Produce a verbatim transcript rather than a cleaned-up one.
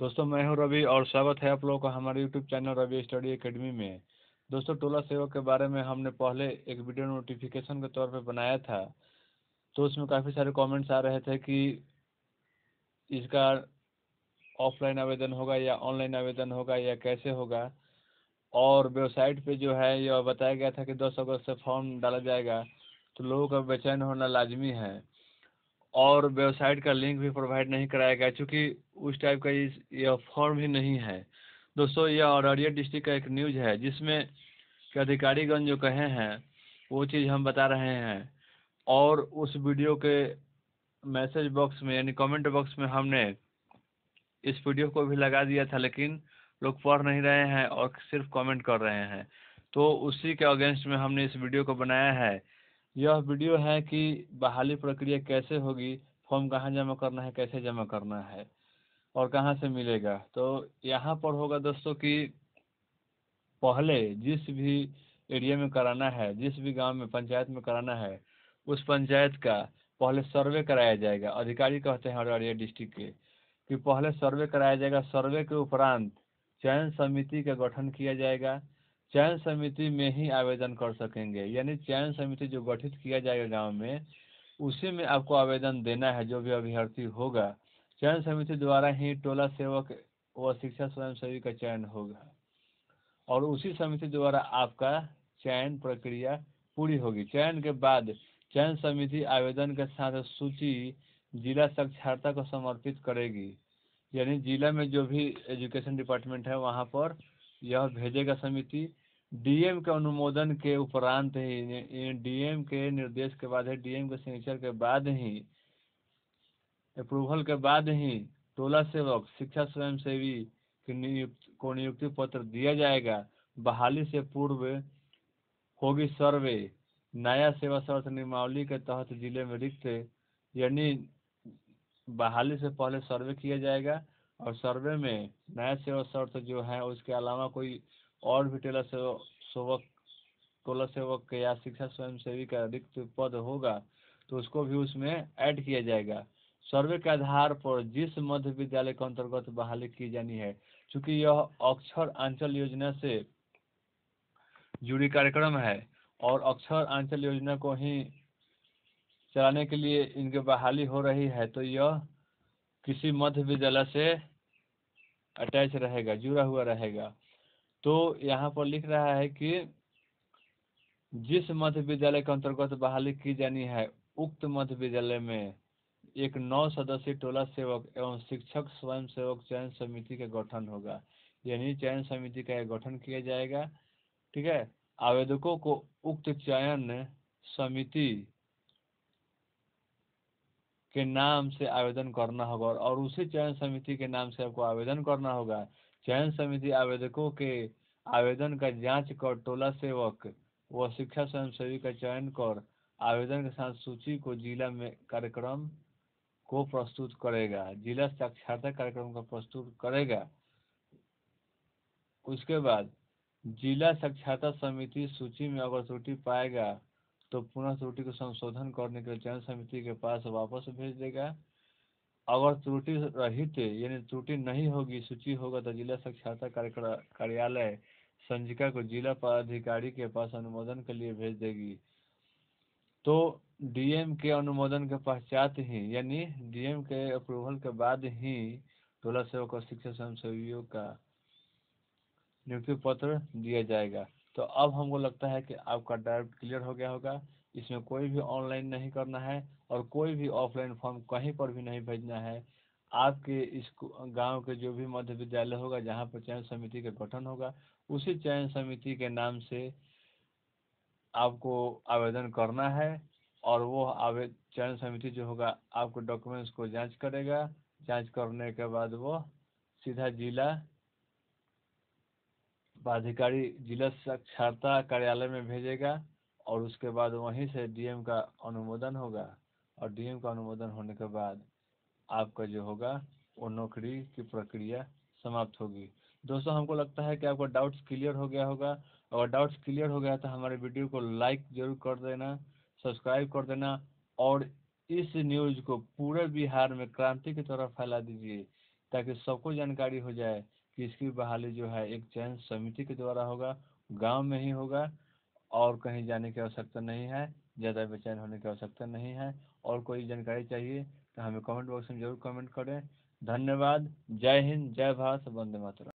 दोस्तों मैं हूं रवि और स्वागत है आप लोगों का हमारे YouTube channel Ravi study academy में। दोस्तों टोला सेवा के बारे में हमने पहले एक वीडियो नोटिफिकेशन के तौर पे बनाया था, तो उसमें काफ़ी सारे कमेंट्स आ रहे थे कि इसका ऑफलाइन आवेदन होगा या ऑनलाइन आवेदन होगा या कैसे होगा। और वेबसाइट पे जो है यह बताया गया था कि दस अगस्त से फॉर्म डाला जाएगा, तो लोगों का बेचैन होना लाजमी है। और वेबसाइट का लिंक भी प्रोवाइड नहीं कराया गया चूँकि उस टाइप का यह फॉर्म ही नहीं है। दोस्तों यह अररिया डिस्ट्रिक्ट का एक न्यूज़ है जिसमें के अधिकारीगण जो कहे हैं वो चीज़ हम बता रहे हैं। और उस वीडियो के मैसेज बॉक्स में यानी कमेंट बॉक्स में हमने इस वीडियो को भी लगा दिया था, लेकिन लोग पढ़ नहीं रहे हैं और सिर्फ कमेंट कर रहे हैं, तो उसी के अगेंस्ट में हमने इस वीडियो को बनाया है। यह वीडियो है कि बहाली प्रक्रिया कैसे होगी, फॉर्म कहाँ जमा करना है, कैसे जमा करना है और कहाँ से मिलेगा। तो यहाँ पर होगा दोस्तों कि पहले जिस भी एरिया में कराना है, जिस भी गांव में पंचायत में कराना है, उस पंचायत का पहले सर्वे कराया जाएगा। अधिकारी कहते हैं अररिया डिस्ट्रिक्ट के कि पहले सर्वे कराया जाएगा। सर्वे के उपरांत चयन समिति का गठन किया जाएगा। चयन समिति में ही आवेदन कर सकेंगे, यानी चयन समिति जो गठित किया जाएगा गांव में, उसी में आपको आवेदन देना है। जो भी अभ्यर्थी होगा चयन समिति द्वारा ही टोला सेवक व शिक्षा स्वयंसेवी का चयन होगा और उसी समिति द्वारा आपका चयन प्रक्रिया पूरी होगी। चयन के बाद चयन समिति आवेदन के साथ सूची जिला साक्षरता को समर्पित करेगी, यानी जिला में जो भी एजुकेशन डिपार्टमेंट है वहाँ पर यह भेजेगा समिति। डीएम के अनुमोदन के उपरांत ही, डीएम के निर्देश के बाद ही, डीएम के सिग्नेचर के बाद ही, अप्रूवल के बाद ही टोला सेवक शिक्षा स्वयंसेवी की नियुक्ति को नियुक्ति पत्र दिया जाएगा। बहाली से पूर्व होगी सर्वे। नया सेवा शर्त नियमावली के तहत जिले में रिक्त, यानी बहाली से पहले सर्वे किया जाएगा और सर्वे में नया सेवा शर्त जो है उसके अलावा कोई और भी टोला सेवक टोला सेवक के या शिक्षा स्वयंसेवी का रिक्त पद होगा तो उसको भी उसमें ऐड किया जाएगा। सर्वे के आधार पर जिस मध्य विद्यालय के अंतर्गत बहाली की जानी है, चूँकि यह अक्षर आंचल योजना से जुड़ी कार्यक्रम है और अक्षर आंचल योजना को ही चलाने के लिए इनकी बहाली हो रही है, तो यह किसी मध्य विद्यालय से अटैच रहेगा, जुड़ा हुआ रहेगा। तो यहाँ पर लिख रहा है कि जिस मध्य विद्यालय के अंतर्गत बहाली की जानी है, उक्त मध्य विद्यालय में एक नौ सदस्यीय टोला सेवक एवं शिक्षक स्वयंसेवक चयन समिति का गठन होगा, यानी चयन समिति का गठन किया जाएगा। ठीक है, आवेदकों को उक्त चयन समिति के नाम से आवेदन करना होगा और उसी चयन समिति के नाम से आपको आवेदन करना होगा। चयन समिति आवेदकों के आवेदन का जांच कर टोला सेवक व शिक्षा स्वयंसेवी का चयन कर आवेदन के साथ सूची को जिला में कार्यक्रम को प्रस्तुत करेगा, जिला साक्षरता कार्यक्रम को प्रस्तुत करेगा। उसके बाद जिला साक्षरता समिति सूची में अगर त्रुटि पाएगा तो पुनः त्रुटि को संशोधन करने के लिए चयन समिति के पास वापस भेज देगा। अगर त्रुटि रहित यानी त्रुटि नहीं होगी सूची होगा तो जिला साक्षरता कार्यालय संजिका को जिला पदाधिकारी के पास अनुमोदन के लिए भेज देगी। तो डीएम के अनुमोदन के पश्चात ही, यानी डीएम के अप्रूवल के बाद ही टोला सेवक और शिक्षा स्वयंसेवियों का नियुक्ति पत्र दिया जाएगा। तो अब हमको लगता है कि आपका डाउट क्लियर हो गया होगा। इसमें कोई भी ऑनलाइन नहीं करना है और कोई भी ऑफलाइन फॉर्म कहीं पर भी नहीं भेजना है। आपके इस गांव के जो भी मध्य विद्यालय होगा जहां पर चयन समिति का गठन होगा, उसी चयन समिति के नाम से आपको आवेदन करना है और वो आवेदन चयन समिति जो होगा आपको डॉक्यूमेंट्स को जाँच करेगा। जाँच करने के बाद वो सीधा जिला पदाधिकारी जिला साक्षरता कार्यालय में भेजेगा और उसके बाद वहीं से डीएम का अनुमोदन होगा और डीएम का अनुमोदन होने के बाद आपका जो होगा वो नौकरी की प्रक्रिया समाप्त होगी। दोस्तों हमको लगता है कि आपका डाउट्स क्लियर हो गया होगा। अगर डाउट्स क्लियर हो गया तो हमारे वीडियो को लाइक जरूर कर देना, सब्सक्राइब कर देना और इस न्यूज़ को पूरे बिहार में क्रांति की तरफ फैला दीजिए। ताकि सबको जानकारी हो जाए कि इसकी बहाली जो है एक चयन समिति के द्वारा होगा, गांव में ही होगा और कहीं जाने की आवश्यकता नहीं है, ज़्यादा बेचैन होने की आवश्यकता नहीं है। और कोई जानकारी चाहिए तो हमें कमेंट बॉक्स में जरूर कमेंट करें। धन्यवाद। जय हिंद, जय भारत, वंदे मातरम।